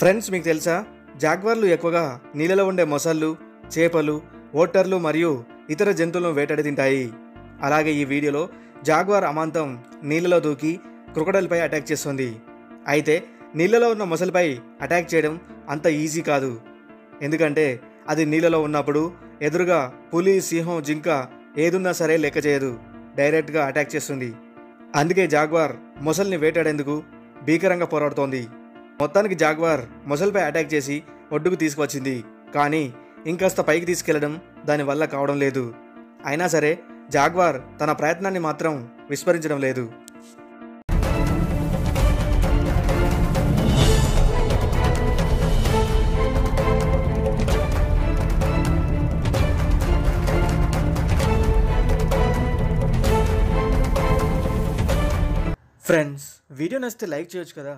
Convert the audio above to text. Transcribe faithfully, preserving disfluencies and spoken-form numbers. Friends మీకు తెలుసా జాగ్వర్లు ఎక్కువగా నీళ్ళలో ఉండే మొసళ్ళు చేపలు ఓటర్లు మరియు ఇతర జంతువులను వేటాడి తింటాయి. అలాగే ఈ వీడియోలో జాగ్వార్ అమాంతం నీళ్ళలో దూకి క్రొకడైల్పై అటాక్ చేస్తుంది. అయితే నీళ్ళలో ఉన్న మొసలిపై అటాక్ చేయడం అంత ఈజీ కాదు, ఎందుకంటే అది నీళ్ళలో ఉన్నప్పుడు ఎదురుగా పులి, సింహం, జింక ఏదున్నా సరే లెక్క చేయదు, డైరెక్ట్గా అటాక్ చేస్తుంది. అందుకే జాగ్వార్ మొసల్ని వేటాడేందుకు భీకరంగా పోరాడుతోంది. మొత్తానికి జాగ్వార్ మొసలిపై అటాక్ చేసి ఒడ్డుకు తీసుకువచ్చింది, కానీ ఇంకాస్త పైకి తీసుకెళ్లడం దానివల్ల కావడం లేదు. అయినా సరే జాగ్వార్ తన ప్రయత్నాన్ని మాత్రం విస్మరించడం లేదు. ఫ్రెండ్స్, వీడియో నచ్చితే లైక్ చేయొచ్చు కదా.